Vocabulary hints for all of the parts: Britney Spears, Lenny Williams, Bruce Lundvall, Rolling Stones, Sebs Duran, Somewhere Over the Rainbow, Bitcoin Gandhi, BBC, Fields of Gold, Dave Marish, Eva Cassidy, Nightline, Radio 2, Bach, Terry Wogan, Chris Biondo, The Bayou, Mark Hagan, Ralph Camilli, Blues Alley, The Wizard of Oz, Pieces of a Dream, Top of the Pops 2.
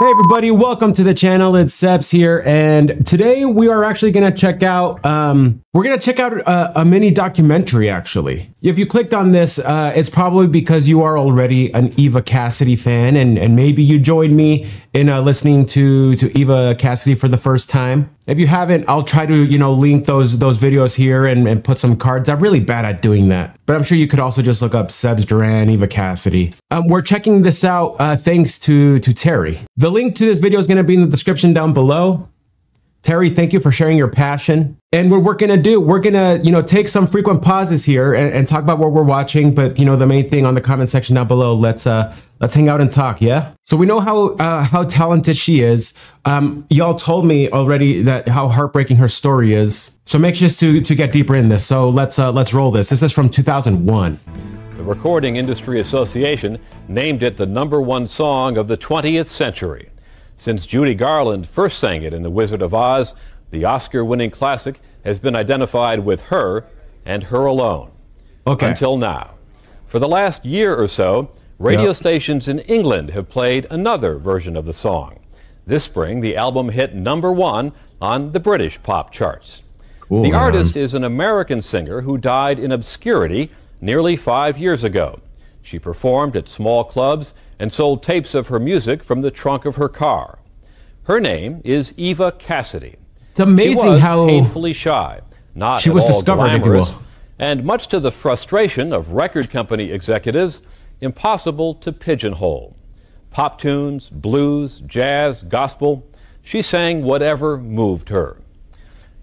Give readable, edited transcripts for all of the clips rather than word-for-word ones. Hey everybody, welcome to the channel. It's Sebs here, and today we are actually going to check out a mini documentary. Actually, if you clicked on this, it's probably because you are already an Eva Cassidy fan, and maybe you joined me in listening to Eva Cassidy for the first time. If you haven't, I'll try to, you know, link those videos here and put some cards. I'm really bad at doing that, but I'm sure you could also just look up Sebs Duran, Eva Cassidy. We're checking this out thanks to Terry. The link to this video is going to be in the description down below. Terry, thank you for sharing your passion. And what we're gonna do, we're gonna, you know, take some frequent pauses here and talk about what we're watching. But you know, the main thing on the comment section down below. Let's hang out and talk, yeah. So we know how talented she is. Y'all told me already that how heartbreaking her story is. So I'm anxious to get deeper in this. So let's roll this. This is from 2001. The Recording Industry Association named it the #1 song of the 20th century. Since Judy Garland first sang it in The Wizard of Oz, the Oscar-winning classic has been identified with her and her alone. Okay. Until now. For the last year or so, radio stations in England have played another version of the song. This spring, the album hit #1 on the British pop charts. Cool, the artist is an American singer who died in obscurity nearly 5 years ago. She performed at small clubs and sold tapes of her music from the trunk of her car. Her name is Eva Cassidy. It's amazing she was how painfully shy, not she was discovered, glamorous, if you will. And much to the frustration of record company executives, impossible to pigeonhole. Pop tunes, blues, jazz, gospel, she sang whatever moved her.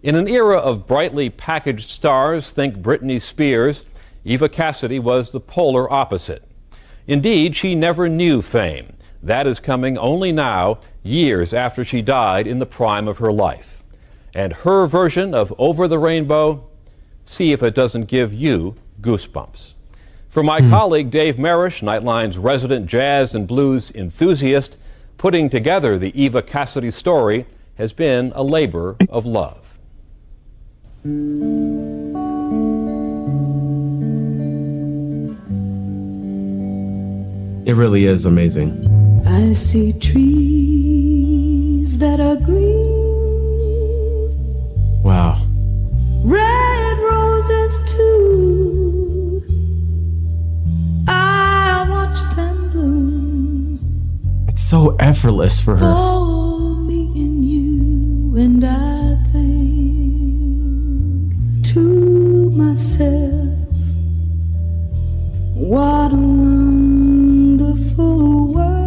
In an era of brightly packaged stars, think Britney Spears, Eva Cassidy was the polar opposite. Indeed, she never knew fame. That is coming only now, years after she died in the prime of her life. And her version of Over the Rainbow, see if it doesn't give you goosebumps. For my colleague Dave Marish, Nightline's resident jazz and blues enthusiast, putting together the Eva Cassidy story has been a labor of love. It really is amazing. I see trees that are green. Wow. Red roses too. I watch them bloom. It's so effortless for her. Oh, me and you, and I think to myself, what a wonderful world.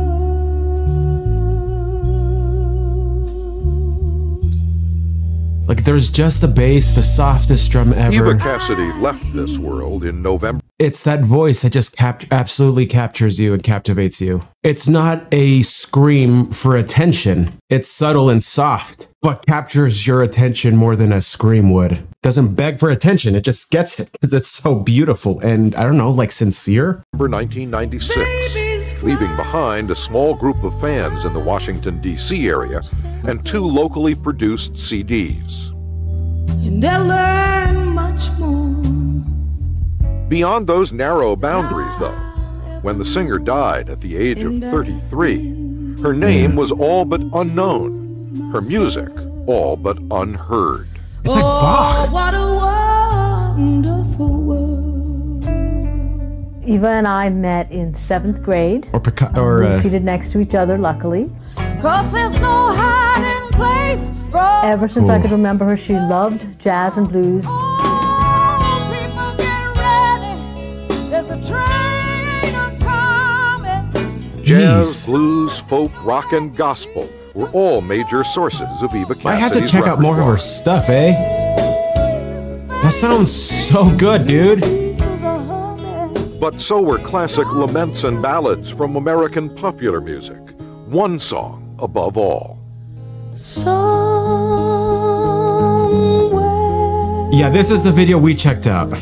Like, there's just the bass, the softest drum ever. Eva Cassidy left this world in November. It's that voice that just absolutely captures you and captivates you. It's not a scream for attention. It's subtle and soft, but captures your attention more than a scream would. Doesn't beg for attention. It just gets it because it's so beautiful and, I don't know, like sincere. November 1996, leaving behind a small group of fans in the Washington, D.C. area and 2 locally produced CDs. And they'll learn much more. Beyond those narrow boundaries, though, when the singer died at the age of 33, her name was all but unknown, her music all but unheard. It's like Bach. What a wonderful world. Eva and I met in 7th grade. We were seated next to each other, luckily. 'Cause there's no hiding place. Ever since I could remember her, she loved jazz and blues. Jazz, blues, folk, rock, and gospel were all major sources of Eva Cassidy's. I have to check out more of her stuff, eh? That sounds so good, dude. But so were classic laments and ballads from American popular music. One song above all. Somewhere. Yeah, this is the video we checked out.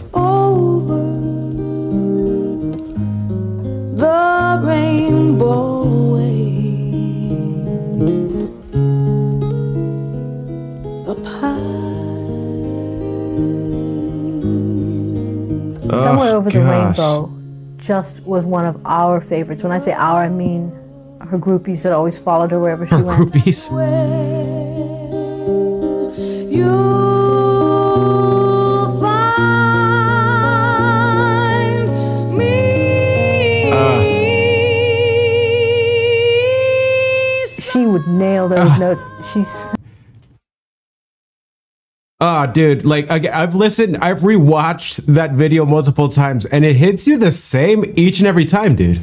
Somewhere Over the Rainbow just was one of our favorites. When I say our, I mean her groupies that always followed her wherever she went. Her groupies. You'll find me. She would nail those notes. She's... Oh, dude, like, I've listened, I've rewatched that video multiple times, and it hits you the same each and every time, dude.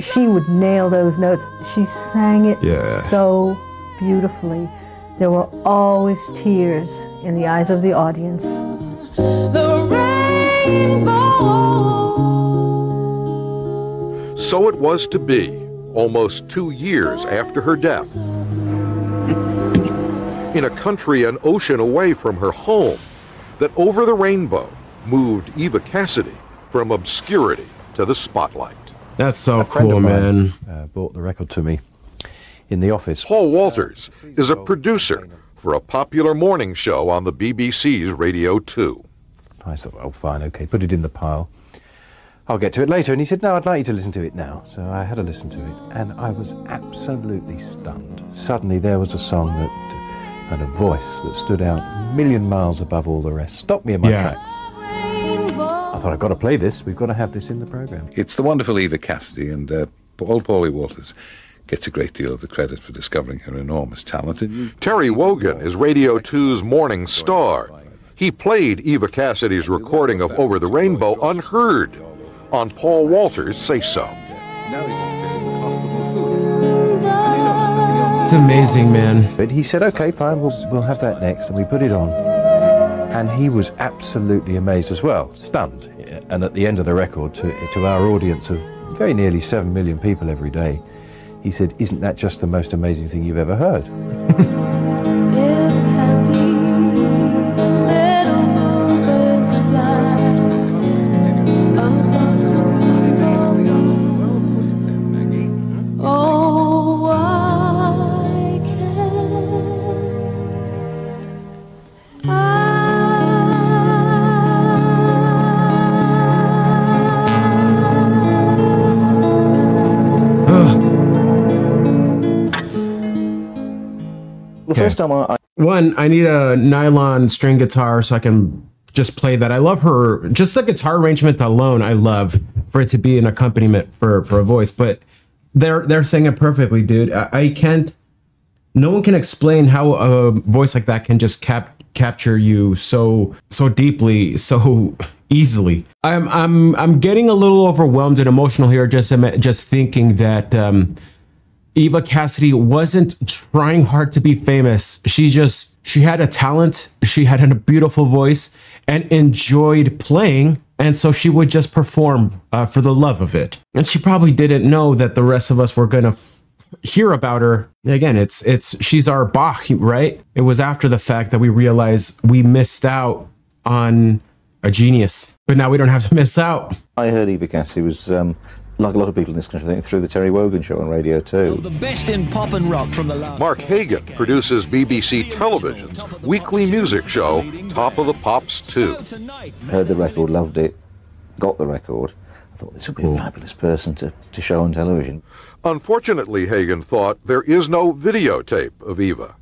She would nail those notes. She sang it so beautifully. There were always tears in the eyes of the audience. The rainbow. So it was to be. Almost 2 years after her death, in a country an ocean away from her home, that Over the Rainbow moved Eva Cassidy from obscurity to the spotlight. That's so cool, man. Bought the record to me in the office. Paul Walters is a producer for a popular morning show on the BBC's Radio 2. I thought, oh, fine, okay, put it in the pile. I'll get to it later. And he said, no, I'd like you to listen to it now. So I had a listen to it, and I was absolutely stunned. Suddenly there was a song that, and a voice that stood out a million miles above all the rest. Stopped me in my tracks. I thought, I've got to play this. We've got to have this in the programme. It's the wonderful Eva Cassidy, and old Paulie Walters gets a great deal of the credit for discovering her enormous talent. Terry Wogan is Radio 2's morning star. He played Eva Cassidy's recording of Over the Rainbow unheard on Paul Walters' Say So. It's amazing, man. But he said, okay, fine, we'll have that next, and we put it on. And he was absolutely amazed as well, stunned. And at the end of the record, to our audience of very nearly 7 million people every day, he said, isn't that just the most amazing thing you've ever heard? One, I need a nylon string guitar so I can just play that. I love her, just the guitar arrangement alone, I love for it to be an accompaniment for a voice. But they're singing it perfectly, dude. I can't, no one can explain how a voice like that can just capture you so deeply, so easily. I'm getting a little overwhelmed and emotional here, just thinking that Eva Cassidy wasn't trying hard to be famous. She had a talent, she had a beautiful voice, and enjoyed playing, and so she would just perform for the love of it. And she probably didn't know that the rest of us were gonna hear about her. Again, she's our Bach, right? It was after the fact that we realized we missed out on a genius, but now we don't have to miss out. I heard Eva Cassidy was like a lot of people in this country, I think, through the Terry Wogan show on Radio 2. Well, the best in pop and rock from the last... Mark Hagan produces BBC Television's weekly music show, Top of the Pops 2. Heard the record, loved it, got the record. I thought, this would be a fabulous person to show on television. Unfortunately, Hagan thought, there is no videotape of Eva.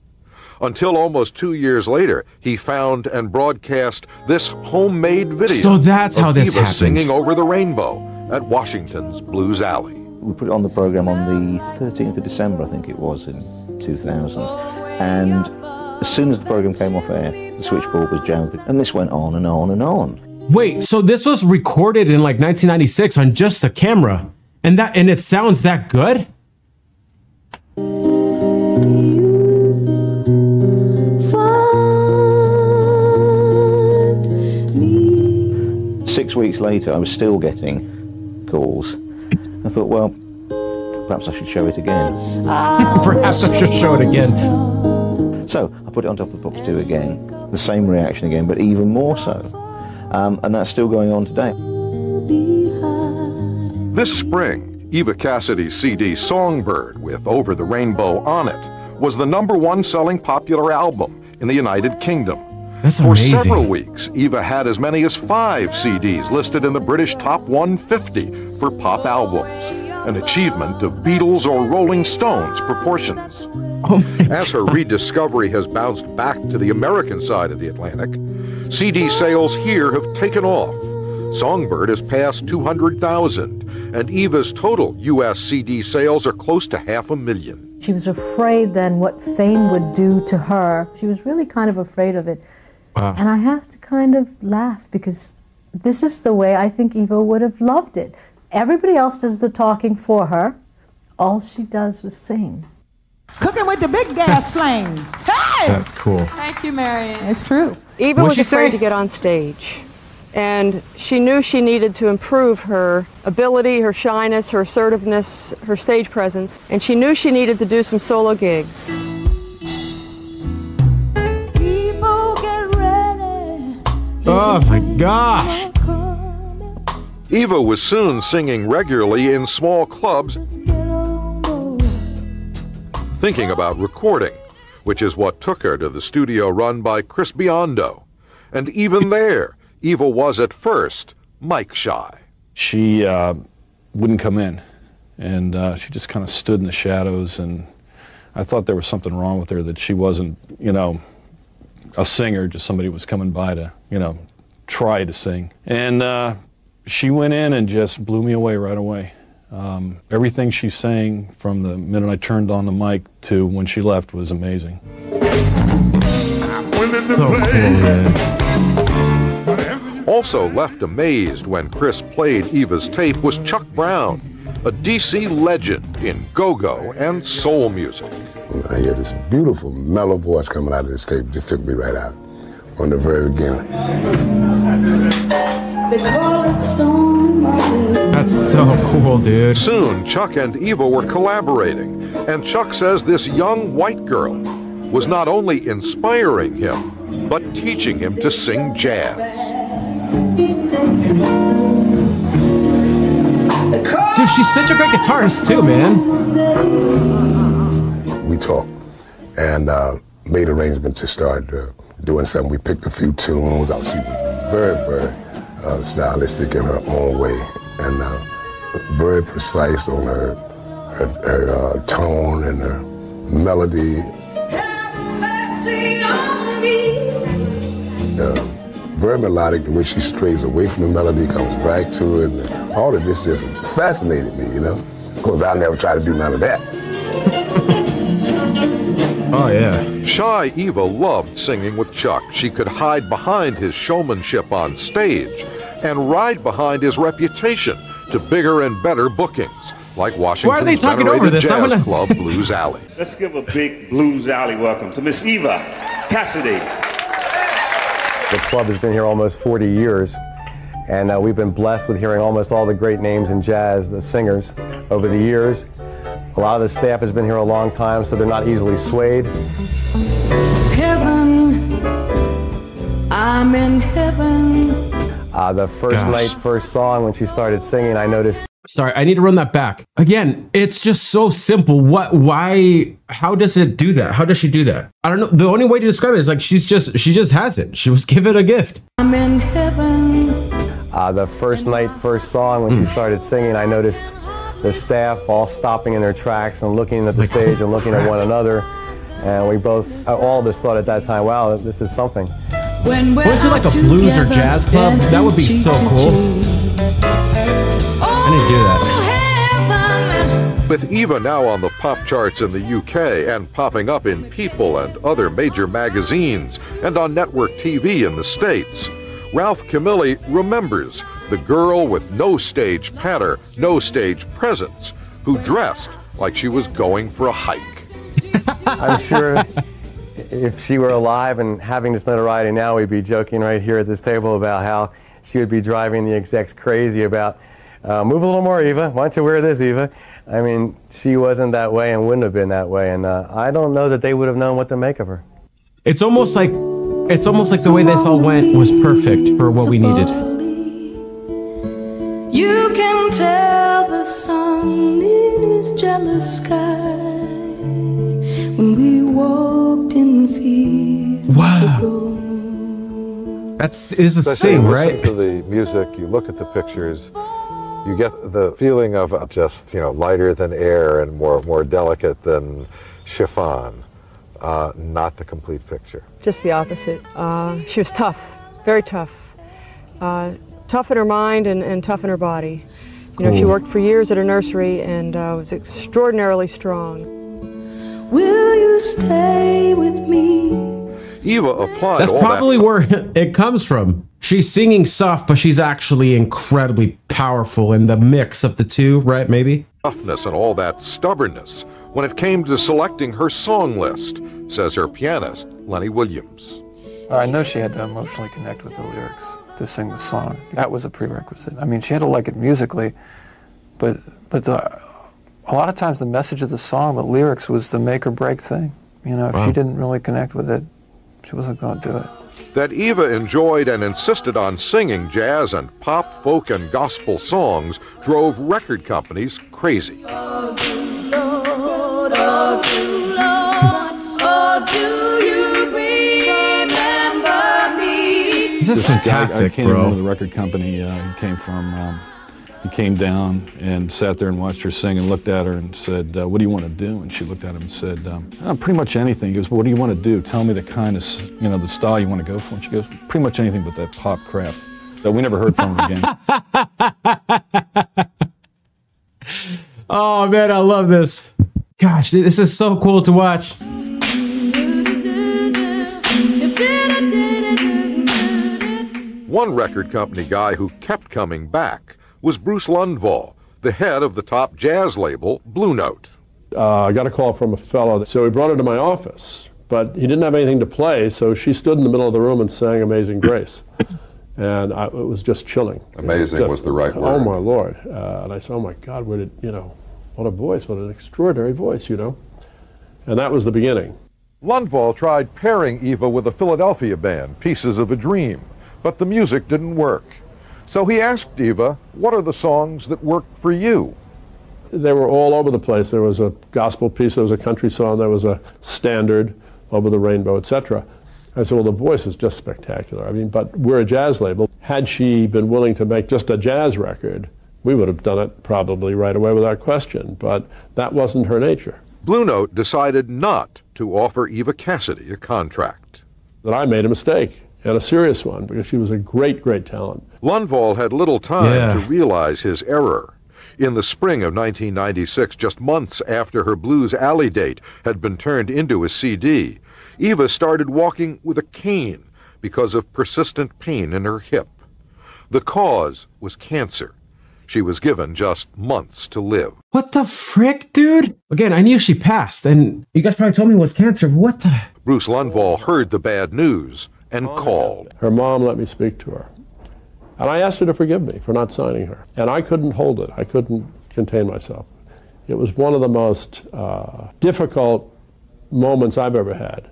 Until almost 2 years later, he found and broadcast this homemade video. So that's how this happened. Eva singing Over the Rainbow at Washington's Blues Alley. We put it on the programme on the 13th of December, I think it was, in 2000. And as soon as the programme came off air, the switchboard was jammed, and this went on and on and on. Wait, so this was recorded in like 1996 on just a camera, and it sounds that good? Six weeks later, I was still getting calls. I thought, well, perhaps I should show it again. Perhaps I should show it again. So I put it on Top of the Pops 2 again, the same reaction again, but even more so. And that's still going on today. This spring, Eva Cassidy's CD Songbird with Over the Rainbow on it was the #1 selling popular album in the United Kingdom. That's amazing. For several weeks, Eva had as many as 5 CDs listed in the British Top 150 for pop albums, an achievement of Beatles or Rolling Stones proportions. As her rediscovery has bounced back to the American side of the Atlantic, CD sales here have taken off. Songbird has passed 200,000, and Eva's total U.S. CD sales are close to 500,000. She was afraid then what fame would do to her. She was really kind of afraid of it. Wow. And I have to kind of laugh, because this is the way I think Eva would have loved it. Everybody else does the talking for her. All she does is sing. Cooking with the big gas flame. Hey! That's cool. Thank you, Marianne. It's true. Eva was afraid to get on stage. And she knew she needed to improve her ability, her shyness, her assertiveness, her stage presence. And she knew she needed to do some solo gigs. People get ready. Oh my gosh. Eva was soon singing regularly in small clubs, thinking about recording, which is what took her to the studio run by Chris Biondo. And even there, Eva was at first mic shy. She wouldn't come in, and she just kind of stood in the shadows, and I thought there was something wrong with her, that she wasn't, you know, a singer, just somebody who was coming by to, you know, try to sing. And she went in and just blew me away right away. Everything she sang from the minute I turned on the mic to when she left was amazing. Also left amazed when Chris played Eva's tape was Chuck Brown, a DC legend in go-go and soul music. I hear this beautiful mellow voice coming out of this tape. It just took me right out from the very beginning. That's so cool, dude. Soon, Chuck and Eva were collaborating, and Chuck says this young white girl was not only inspiring him, but teaching him to sing jazz. Dude, she's such a great guitarist, too, man. We talked and made arrangements to start doing something. We picked a few tunes. She was very stylistic in her own way, and very precise on her tone and her melody. Have mercy on me. Very melodic, the way she strays away from the melody, comes back to it. And all of this just fascinated me, you know? Of course, I never tried to do none of that. Oh, yeah. Shy Eva loved singing with Chuck. She could hide behind his showmanship on stage and ride behind his reputation to bigger and better bookings, like Washington's venerated jazz club, Blues Alley. Let's give a big Blues Alley welcome to Miss Eva Cassidy. The club has been here almost 40 years, and we've been blessed with hearing almost all the great names in jazz, the singers, over the years. A lot of the staff has been here a long time, so they're not easily swayed. Heaven, I'm in heaven. The first night, first song, when she started singing, I noticed... Sorry, I need to run that back. Again, it's just so simple. What, why, how does it do that? How does she do that? I don't know. The only way to describe it is like, she just has it. She was given a gift. I'm in heaven. The first night, first song, when she started singing, I noticed the staff all stopping in their tracks and looking at the stage and looking at one another. And we both, all of us thought at that time, wow, this is something. When we're to like a blues or jazz club, that would be so cool. I didn't do that. With Eva now on the pop charts in the UK and popping up in People and other major magazines and on network TV in the States, Ralph Camilli remembers the girl with no stage patter, no stage presence, who dressed like she was going for a hike. I'm sure if she were alive and having this notoriety now, we'd be joking right here at this table about how she would be driving the execs crazy about, move a little more, Eva. Why don't you wear this, Eva? I mean, she wasn't that way and wouldn't have been that way. And I don't know that they would have known what to make of her. It's almost like the way this all went was perfect for what we needed. You can tell the sun in his jealous sky when we walked in fields of gold. That is a thing, right? You listen to the music, you look at the pictures, you get the feeling of just, you know, lighter than air and more delicate than chiffon. Not the complete picture. Just the opposite. She was tough, very tough. Tough in her mind and tough in her body. You know, she worked for years at her nursery and was extraordinarily strong. Will you stay with me? Eva applied. That's probably where it comes from. She's singing soft, but she's actually incredibly powerful in the mix of the two, right? Maybe toughness and all that stubbornness when it came to selecting her song list, says her pianist Lenny Williams. I know she had to emotionally connect with the lyrics to sing the song. That was a prerequisite. I mean, she had to like it musically, but a lot of times the message of the song, the lyrics, was the make or break thing. You know, if she didn't really connect with it, she wasn't going to do it. That Eva enjoyed and insisted on singing jazz and pop, folk, and gospel songs drove record companies crazy. Oh, do Lord, oh, do Lord, oh, do you remember me? This is fantastic, bro. I came into the record company he came from. He came down and sat there and watched her sing and looked at her and said, what do you want to do? And she looked at him and said, pretty much anything. He goes, well, what do you want to do? Tell me the kind of, you know, the style you want to go for. And she goes, pretty much anything but that pop crap. So we never heard from her again. Oh, man, I love this. Gosh, this is so cool to watch. One record company guy who kept coming back was Bruce Lundvall, the head of the top jazz label, Blue Note. I got a call from a fellow, so he brought her to my office, but he didn't have anything to play, so she stood in the middle of the room and sang Amazing Grace. And it was just chilling. Amazing was the right word. Oh, my Lord. And I said, oh, my God, what did, you know, what a voice, what an extraordinary voice, you know. And that was the beginning. Lundvall tried pairing Eva with a Philadelphia band, Pieces of a Dream, but the music didn't work. So he asked Eva, what are the songs that work for you? They were all over the place. There was a gospel piece, there was a country song, there was a standard, Over the Rainbow, etc. I said, well, the voice is just spectacular. I mean, but we're a jazz label. Had she been willing to make just a jazz record, we would have done it probably right away without question, but that wasn't her nature. Blue Note decided not to offer Eva Cassidy a contract. That I made a mistake, and a serious one, because she was a great, great talent. Lundvall had little time to realize his error. In the spring of 1996, just months after her Blues Alley date had been turned into a CD, Eva started walking with a cane because of persistent pain in her hip. The cause was cancer. She was given just months to live. What the frick, dude? Again, I knew she passed, and you guys probably told me it was cancer. What the? Bruce Lundvall heard the bad news and called. Her mom let me speak to her. And I asked her to forgive me for not signing her. And I couldn't hold it. I couldn't contain myself. It was one of the most difficult moments I've ever had.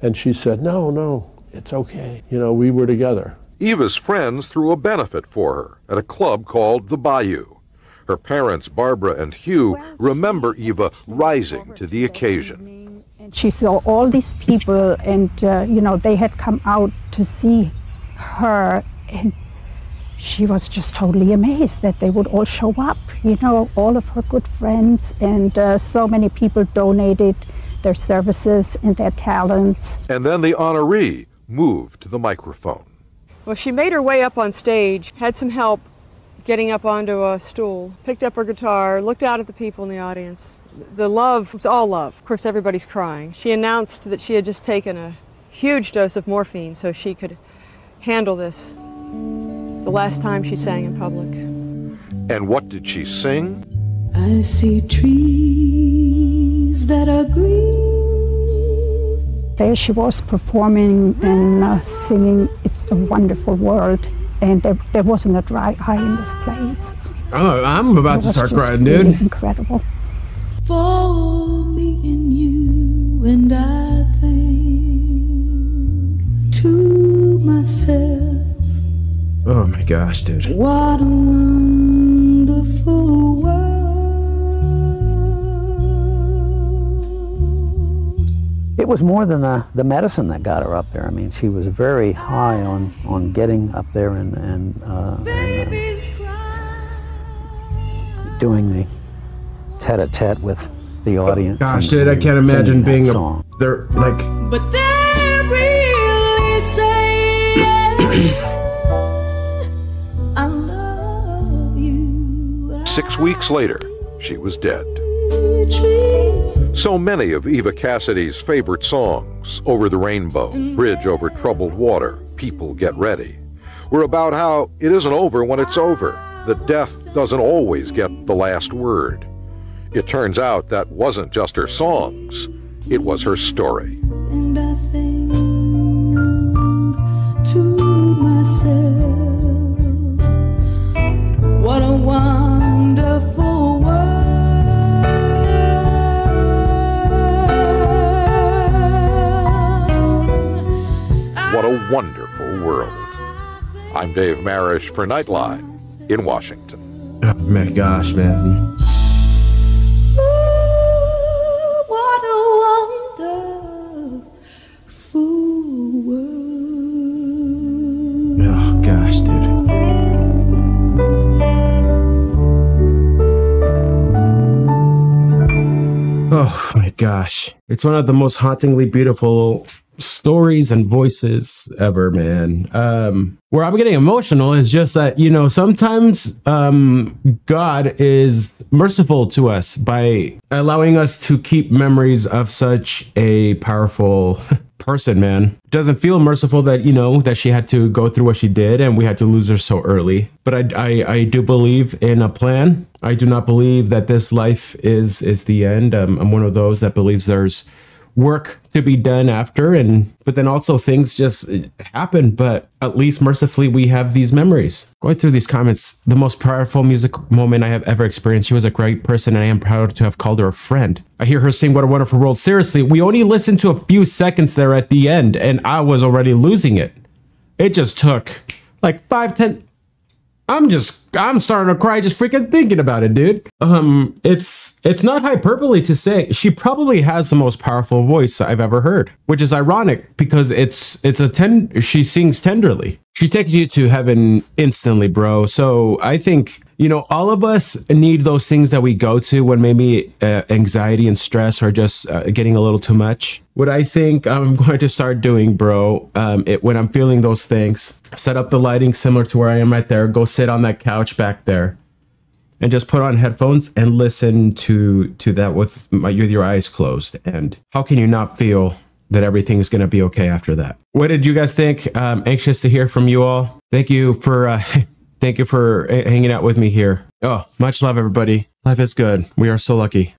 And she said, no, no, it's okay. You know, we were together. Eva's friends threw a benefit for her at a club called The Bayou. Her parents, Barbara and Hugh, remember Eva rising to the occasion. She saw all these people and, you know, they had come out to see her, and she was just totally amazed that they would all show up, you know, all of her good friends, and so many people donated their services and their talents. And then the honoree moved to the microphone. Well, she made her way up on stage, had some help getting up onto a stool, picked up her guitar, looked out at the people in the audience. The love was all love. Of course, everybody's crying. She announced that she had just taken a huge dose of morphine so she could handle this. It was the last time she sang in public. And what did she sing? I see trees that are green. There she was performing and singing It's a Wonderful World, and there wasn't a dry eye in this place. Oh, I'm about to start crying, dude. Really incredible. For me and you, and I think to myself, oh my gosh, dude. What a wonderful world. It was more than the medicine that got her up there. I mean, she was very high on getting up there and doing the tête-à-tête with the audience. Gosh, dude, I can't imagine being a... They're like... But they're really saying... 6 weeks later, she was dead. So many of Eva Cassidy's favorite songs, Over the Rainbow, Bridge Over Troubled Water, People Get Ready, were about how it isn't over when it's over, that death doesn't always get the last word. It turns out that wasn't just her songs, it was her story. And I think to myself, what a wonderful world. What a wonderful world. I'm Dave Marish for Nightline in Washington. Oh, my gosh, man. Oh my gosh. It's one of the most hauntingly beautiful stories and voices ever, man. Where I'm getting emotional is just that, you know, sometimes God is merciful to us by allowing us to keep memories of such a powerful person, man. It doesn't feel merciful that, you know, that she had to go through what she did and we had to lose her so early. But I do believe in a plan. I do not believe that this life is the end. I'm one of those that believes there's work to be done after, but then also things just happen. But at least mercifully, we have these memories. Going through these comments, the most powerful music moment I have ever experienced. She was a great person, and I am proud to have called her a friend. I hear her sing "What a Wonderful World." Seriously, we only listened to a few seconds there at the end, and I was already losing it. It just took like 5, 10. I'm starting to cry just freaking thinking about it, dude. It's not hyperbole to say she probably has the most powerful voice I've ever heard, which is ironic because she sings tenderly. She takes you to heaven instantly, bro. So I think, you know, all of us need those things that we go to when maybe anxiety and stress are just getting a little too much. What I think I'm going to start doing, bro, when I'm feeling those things, set up the lighting similar to where I am right there, go sit on that couch back there, and just put on headphones and listen to that with your eyes closed. And how can you not feel that everything's going to be okay after that? What did you guys think? Anxious to hear from you all. Thank you for... Thank you for hanging out with me here. Oh, much love, everybody. Life is good. We are so lucky.